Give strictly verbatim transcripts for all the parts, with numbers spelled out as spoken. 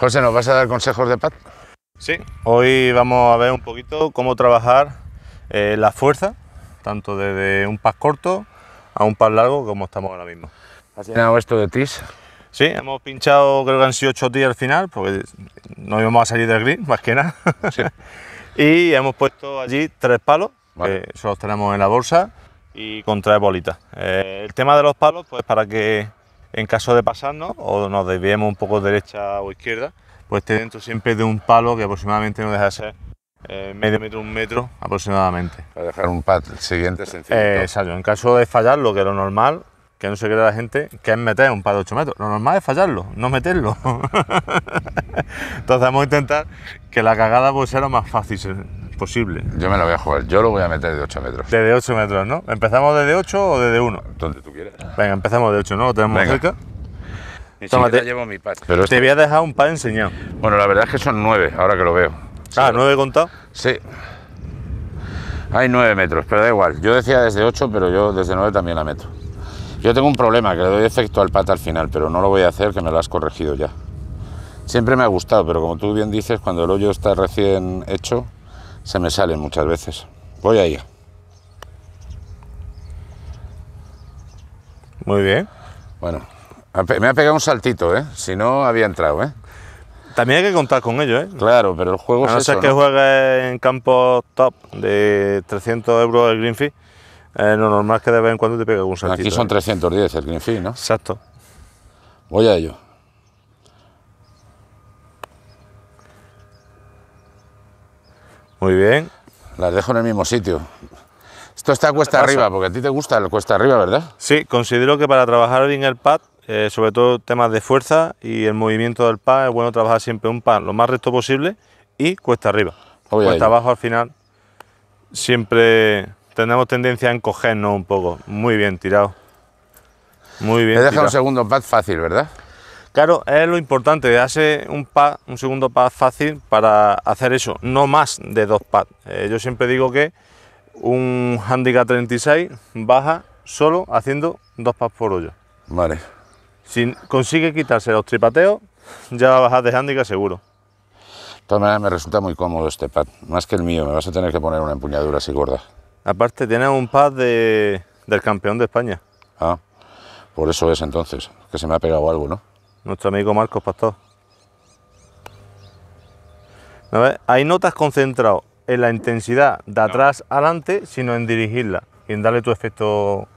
José, ¿nos vas a dar consejos de Paz? Sí, hoy vamos a ver un poquito cómo trabajar eh, la fuerza, tanto desde un pas corto a un pas largo como estamos ahora mismo. ¿Has llenado esto de tis? Sí, hemos pinchado, creo que han sido ocho tis al final, porque no íbamos a salir del green, más que nada. Sí. Y hemos puesto allí tres palos, vale, que solo los tenemos en la bolsa, y con tres bolitas. Eh, el tema de los palos, pues para que en caso de pasarnos o nos desviemos un poco derecha o izquierda, pues esté dentro siempre de un palo que aproximadamente no deja de ser eh, medio metro, un metro aproximadamente. Para dejar un pad siguiente sencillo. Eh, exacto, en caso de fallarlo, que lo normal, que no se crea la gente, que es meter un pad de ocho metros. Lo normal es fallarlo, no meterlo. Entonces vamos a intentar que la cagada pues sea lo más fácil posible. Yo me la voy a jugar, yo lo voy a meter de ocho metros. Desde ocho metros, ¿no? ¿Empezamos desde ocho o desde uno? Donde tú quieras. Venga, empezamos de ocho, ¿no? Lo tenemos Venga. cerca. Ni Toma, te llevo mi pad. Pero este... Te voy a dejar un pad enseñado. Bueno, la verdad es que son nueve, ahora que lo veo. Ah, ¿nueve contado? Sí. Hay nueve metros, pero da igual. Yo decía desde ocho, pero yo desde nueve también la meto. Yo tengo un problema, que le doy efecto al pata al final, pero no lo voy a hacer, que me lo has corregido ya. Siempre me ha gustado, pero como tú bien dices, cuando el hoyo está recién hecho, se me sale muchas veces. Voy ahí. Muy bien. Bueno, me ha pegado un saltito, ¿eh? Si no, había entrado, ¿eh? También hay que contar con ello, ¿eh? Claro, pero el juego es eso, ¿no? A no ser que juegues en campos top de trescientos euros el green fee, Eh, lo normal es que de vez en cuando te pegue un saltito. Aquí son trescientos diez el green fee, ¿no? Exacto. Voy a ello. Muy bien. Las dejo en el mismo sitio. Esto está cuesta arriba, porque a ti te gusta el cuesta arriba, ¿verdad? Sí, considero que para trabajar bien el pad, eh, sobre todo temas de fuerza y el movimiento del pad, es bueno trabajar siempre un pad lo más recto posible y cuesta arriba. Voy cuesta abajo al final siempre... Tenemos tendencia a encogernos un poco. Muy bien tirado. Muy bien. Te deja un segundo pad fácil, ¿verdad? Claro, es lo importante, dejarse un pad, un segundo pad fácil para hacer eso, no más de dos pads. Eh, yo siempre digo que un Handicap treinta y seis baja solo haciendo dos pads por hoyo. Vale. Si consigue quitarse los tripateos, ya va a bajar de Handicap seguro. De todas maneras, me resulta muy cómodo este pad, más que el mío. Me vas a tener que poner una empuñadura así gorda. Aparte, tienes un pad de, del campeón de España. Ah, por eso es entonces, que se me ha pegado algo, ¿no? Nuestro amigo Marcos Pastor. A ver, ahí no te has concentrado en la intensidad de atrás no. adelante, sino en dirigirla y en darle tu efecto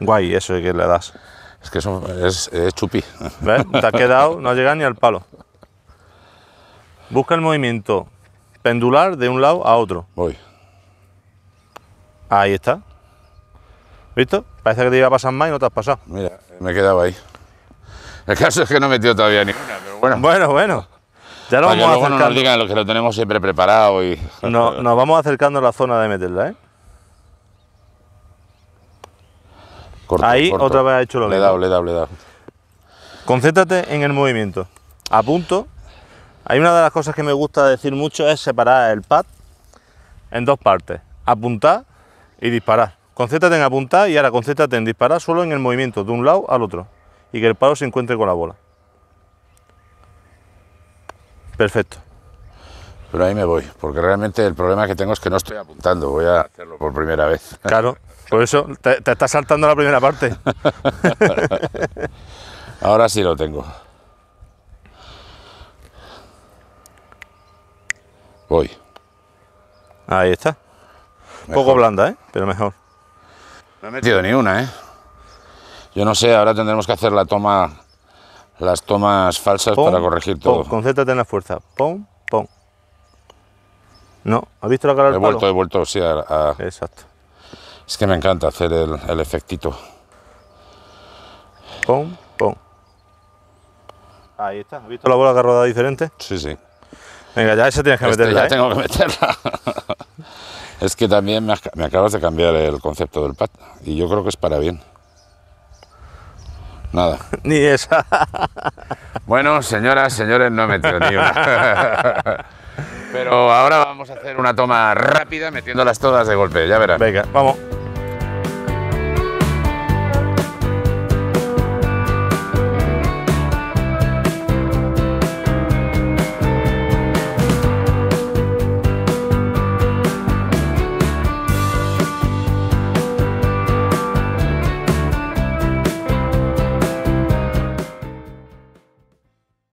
guay, eso que le das. Es que eso es, es chupí. ¿Ves? Te has quedado, no has llegado ni al palo. Busca el movimiento pendular de un lado a otro. Voy. Ahí está. ¿Visto? Parece que te iba a pasar más y no te has pasado. Mira, me he quedado ahí. El caso es que no he metido todavía ninguna, pero bueno. Bueno, bueno. Ya lo vamos acercando. No nos digan lo que lo tenemos siempre preparado y... No, nos vamos acercando a la zona de meterla, ¿eh? Corto, ahí corto. Otra vez ha hecho lo mismo. Le he dado, le he dado, le he dado. Concéntrate en el movimiento. A punto. Hay una de las cosas que me gusta decir mucho es separar el pad en dos partes. Apuntar y disparar. Concéntrate en apuntar y ahora concéntrate en disparar solo en el movimiento de un lado al otro y que el palo se encuentre con la bola. Perfecto. Pero ahí me voy, porque realmente el problema que tengo es que no estoy apuntando, voy a hacerlo por primera vez. Claro, por eso te, te estás saltando la primera parte. Ahora sí lo tengo. Voy. Ahí está. Mejor. Poco blanda, ¿eh? Pero mejor. No he metido ni una, ¿eh? Yo no sé, ahora tendremos que hacer la toma, las tomas falsas pon, para corregir pon, todo. Concéntrate en la fuerza. Pon, pon. No, ¿has visto la cara del palo? He vuelto, he vuelto, sí. A, a... Exacto. Es que me encanta hacer el, el efectito. Pon, pon. Ahí está. ¿Has visto la bola que rodada diferente? Sí, sí. Venga, ya esa tienes que este meterla, ya ¿eh? tengo que meterla. Es que también me, me acabas de cambiar el concepto del pad y yo creo que es para bien. Nada. Ni esa. Bueno, señoras, señores, no he metido ni una. Pero ahora vamos a hacer una toma rápida metiéndolas todas de golpe, ya verás. Venga, vamos.